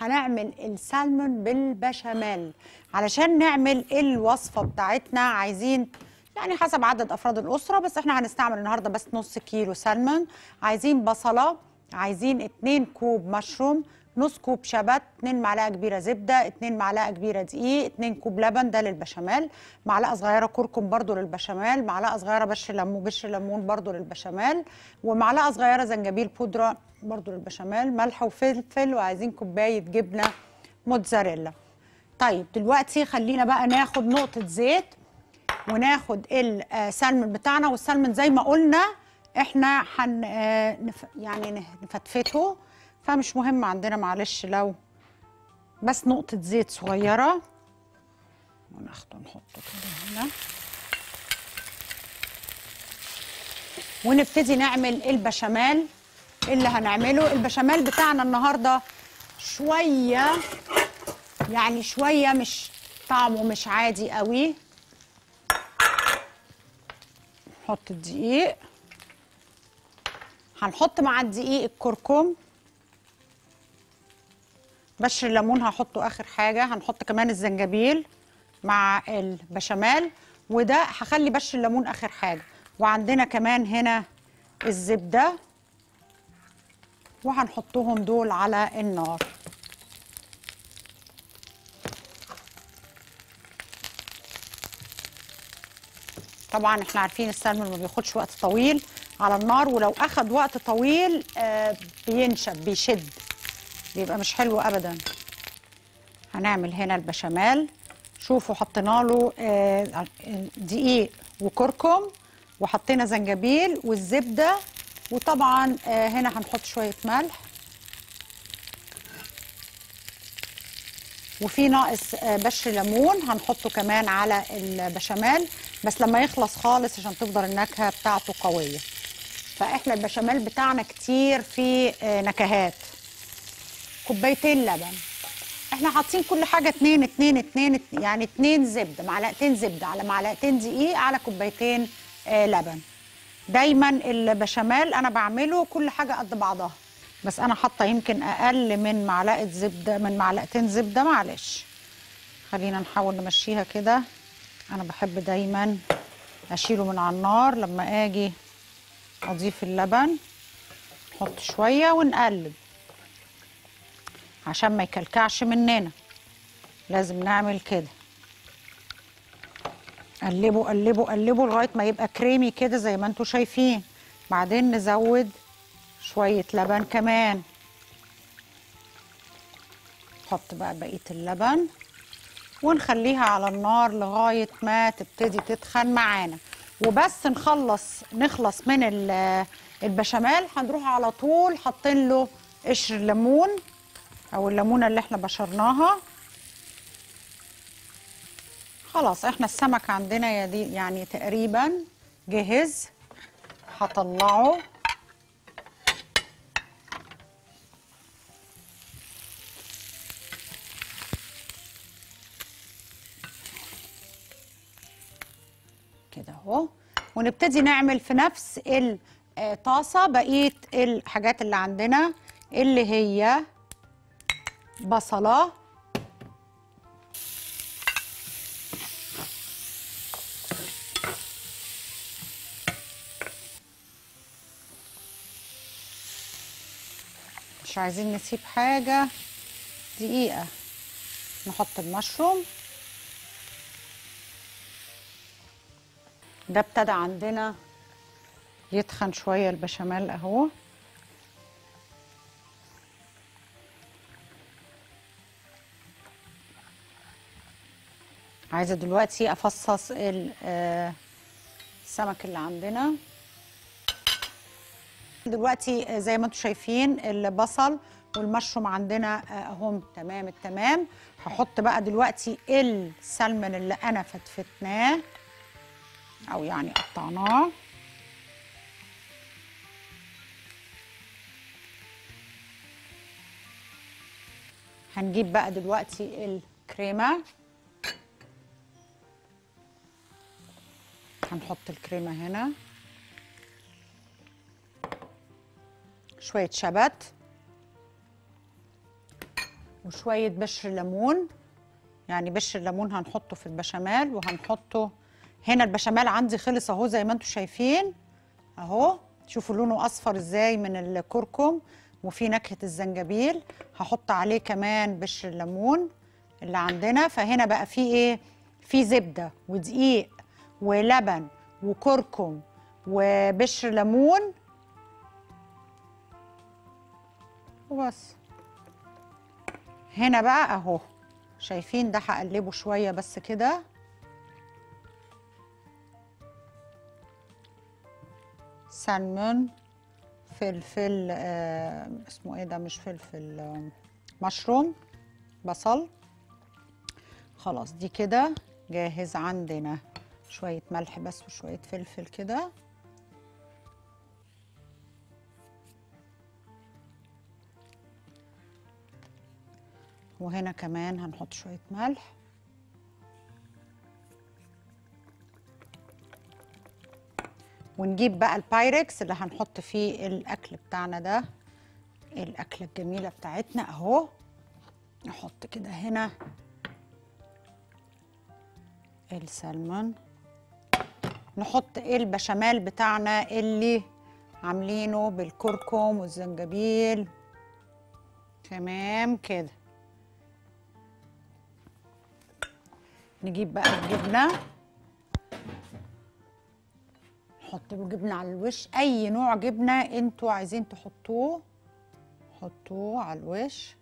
هنعمل السالمون بالبشاميل. علشان نعمل الوصفة بتاعتنا عايزين يعني حسب عدد أفراد الأسرة، بس احنا هنستعمل النهاردة بس نص كيلو سالمون، عايزين بصلة، عايزين 2 كوب مشروم، نص كوب شبت، 2 معلقة كبيرة زبدة، 2 معلقة كبيرة دقيق، 2 كوب لبن ده للبشاميل، معلقة صغيرة كركم برضو للبشاميل، معلقة صغيرة بشر ليمون برضو للبشاميل، ومعلقة صغيرة زنجبيل بودرة برضو للبشاميل، ملح وفلفل، وعايزين كوباية جبنة موتزاريلا. طيب دلوقتي خلينا بقى ناخد نقطة زيت وناخد السالمون بتاعنا، والسالمون زي ما قلنا احنا يعني نفتفته، فمش مهم عندنا معلش لو بس نقطة زيت صغيرة، وناخده نحطه كده هنا ونبتدي نعمل البشاميل اللي هنعمله. البشاميل بتاعنا النهارده شوية يعني شوية مش طعمه مش عادي قوي. نحط الدقيق، هنحط مع الدقيق الكركم، بشر الليمون هحطه اخر حاجه، هنحط كمان الزنجبيل مع البشاميل، وده هخلي بشر الليمون اخر حاجه، وعندنا كمان هنا الزبده، وهنحطهم دول على النار. طبعا احنا عارفين السلمون ما بياخدش وقت طويل على النار، ولو اخد وقت طويل بينشف بيشد، بيبقى مش حلو ابدا. هنعمل هنا البشاميل، شوفوا حطينا له دقيق وكركم، وحطينا زنجبيل والزبده، وطبعا هنا هنحط شويه ملح، وفي ناقص بشر ليمون هنحطه كمان على البشاميل، بس لما يخلص خالص عشان تفضل النكهه بتاعته قويه. فاحنا البشاميل بتاعنا كتير فيه نكهات. 2 كوباية لبن، احنا حاطين كل حاجه 2 يعني 2 زبده، 2 معلقتين زبده على 2 معلقتين دقيق على 2 كوباية لبن. دايما البشاميل انا بعمله كل حاجه قد بعضها، بس انا حاطه يمكن اقل من 1 معلقة زبده، من 2 معلقة زبده، معلش خلينا نحاول نمشيها كده. انا بحب دايما اشيله من على النار لما اجي اضيف اللبن، نحط شويه ونقلب عشان ما يكلكعش مننا، لازم نعمل كده. قلبوا قلبوا قلبوا لغايه ما يبقى كريمي كده زي ما انتوا شايفين، بعدين نزود شويه لبن كمان، نحط بقى بقيه اللبن ونخليها على النار لغايه ما تبتدي تتخن معانا. وبس نخلص من البشاميل هنروح على طول حاطين له قشر ليمون او الليمونه اللي احنا بشرناها. خلاص احنا السمك عندنا يعني تقريبا جاهز، هطلعه كده اهو، ونبتدي نعمل في نفس الطاسه بقيه الحاجات اللي عندنا، اللي هي بصلة مش عايزين نسيب حاجة، دقيقة نحط المشروم ده، ابتدى عندنا يتخن شوية البشاميل اهو. عايزه دلوقتي افصص السمك اللي عندنا. دلوقتي زي ما انتم شايفين البصل والمشروم عندنا اهم تمام التمام. هحط بقى دلوقتي السلمون اللي انا فتفتناه او يعني قطعناه، هنجيب بقى دلوقتي الكريمه، هنحط الكريمة هنا، شوية شبت، وشوية بشر ليمون. يعني بشر الليمون هنحطه في البشاميل وهنحطه هنا. البشاميل عندي خلص اهو زي ما انتم شايفين اهو، شوفوا لونه اصفر ازاي من الكركم وفي نكهة الزنجبيل. هحط عليه كمان بشر الليمون اللي عندنا. فهنا بقى في ايه، في زبدة ودقيق ولبن وكركم وبشر ليمون وبس. هنا بقى اهو شايفين ده هقلبه شوية بس كده. سلمون، فلفل اسمه ايه ده، مش فلفل، مشروم، بصل. خلاص دي كده جاهز عندنا. شوية ملح بس وشوية فلفل كده. وهنا كمان هنحط شوية ملح. ونجيب بقى البايركس اللي هنحط فيه الأكل بتاعنا ده، الأكلة الجميلة بتاعتنا أهو. نحط كده هنا السلمون، نحط البشاميل بتاعنا اللي عاملينه بالكركم والزنجبيل. تمام كده. نجيب بقى الجبنه، نحط جبنه على الوش. اي نوع جبنه انتوا عايزين تحطوه حطوه على الوش.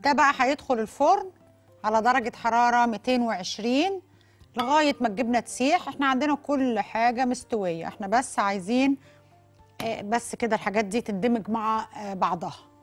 ده بقى هيدخل الفرن على درجه حراره 220 لغايه ما الجبنه تسيح. احنا عندنا كل حاجه مستويه، احنا بس عايزين بس كده الحاجات دي تندمج مع بعضها.